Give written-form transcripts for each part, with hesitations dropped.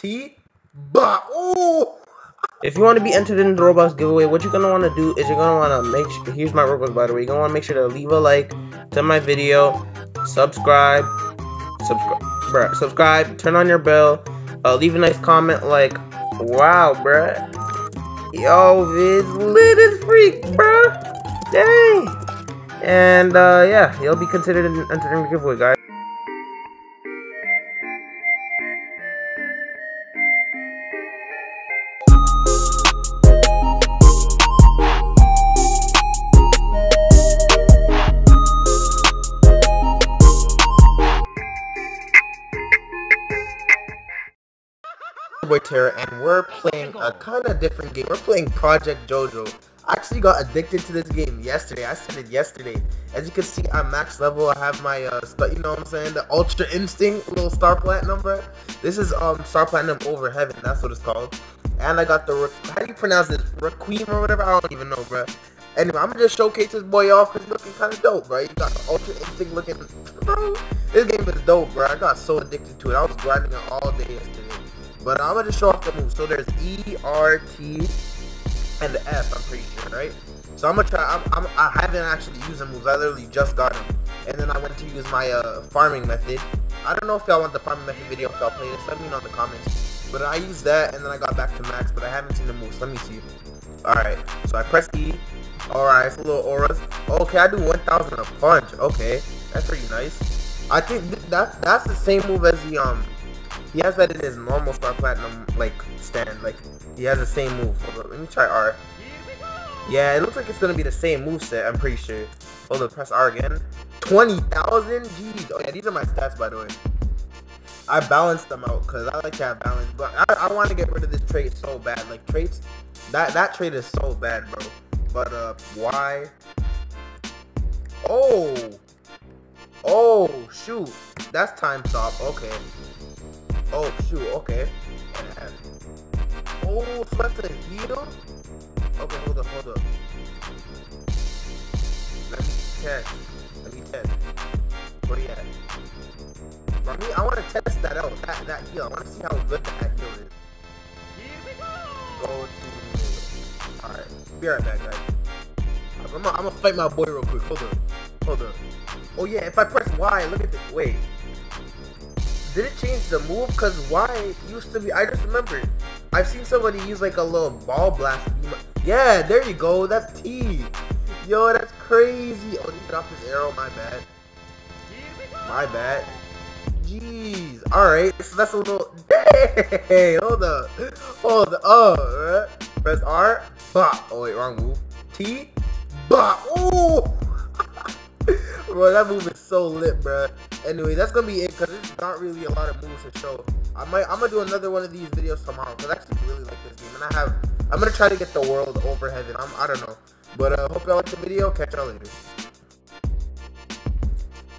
T-Ba. Oh! If you want to be entered in the Robux giveaway, what you're going to want to do is you're going to want to make sure, here's my Robux by the way, you're going to want to make sure to leave a like to my video, subscribe, turn on your bell, leave a nice comment like, wow, bruh, yo, this lit as freak, bruh, dang, and, yeah, you'll be considered an entered in the giveaway, guys. Terror, and we're playing a kind of different game. We're playing Project Jojo. I actually got addicted to this game yesterday. I started yesterday. As you can see, I'm max level. I have my you know what I'm saying, the Ultra Instinct, little Star Platinum, bro. This is Star Platinum Over Heaven, that's what it's called. And I got the, how do you pronounce this, Requiem or whatever, I don't even know, bro. Anyway, I'm gonna just showcase this boy off. He's looking kind of dope, bro. You got the Ultra Instinct looking, bro. This game is dope, bro. I got so addicted to it. I was grinding it all day yesterday. But I'm gonna show off the move. So there's E, R, T, and the F. I'm pretty sure, right? So I'm gonna try. I haven't actually used the moves. I literally just got them, and then I went to use my farming method. I don't know if y'all want the farming method video. If y'all play this, let me know in the comments. But I used that, and then I got back to max. But I haven't seen the moves. Let me see. All right. So I press E. All right. It's a little auras. Okay, I do 1,000 a punch. Okay, that's pretty nice. I think that's the same move as the He has that in his normal Star Platinum, like, stand. Like, he has the same move. Hold up, let me try R. Yeah, it looks like it's gonna be the same moveset, I'm pretty sure. Hold up, press R again. 20,000? Jeez. Oh, yeah, these are my stats, by the way. I balanced them out, because I like to have balance. But I want to get rid of this trait so bad. Like, traits, that trait is so bad, bro. But, why? Oh! Oh, shoot. That's time stop. Okay. Oh shoot, okay. And, oh, so that's a heal? Okay, hold up. Let me test. Where you at? For me, I want to test that out, that heal. I want to see how good that heal is. Here we go! Go to... Alright, be right back, guys. I'm gonna fight my boy real quick. Hold up. Oh yeah, if I press Y, look at this. Wait. Did it change the move? Because Y used to be... I just remembered. I've seen somebody use like a little ball blast. Yeah, there you go. That's T. Yo, that's crazy. Oh, he dropped his arrow. My bad. My bad. Jeez. Alright. So that's a little... Hey, hold up. Oh, press R. Bah. Oh, wait. Wrong move. T. Bah. Oh. Bro, that move is so lit, bro. Anyway, that's gonna be it, because there's not really a lot of moves to show. I'm gonna do another one of these videos tomorrow, because I actually really like this game, and I'm gonna try to get the world over heaven. I don't know, but hope y'all liked the video. Catch y'all later.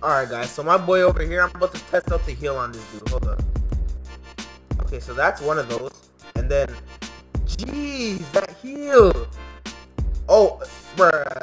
Alright guys, so my boy over here, I'm about to test out the heal on this dude. Hold up. Okay, so that's one of those, and then, jeez, that heal. Oh, bruh,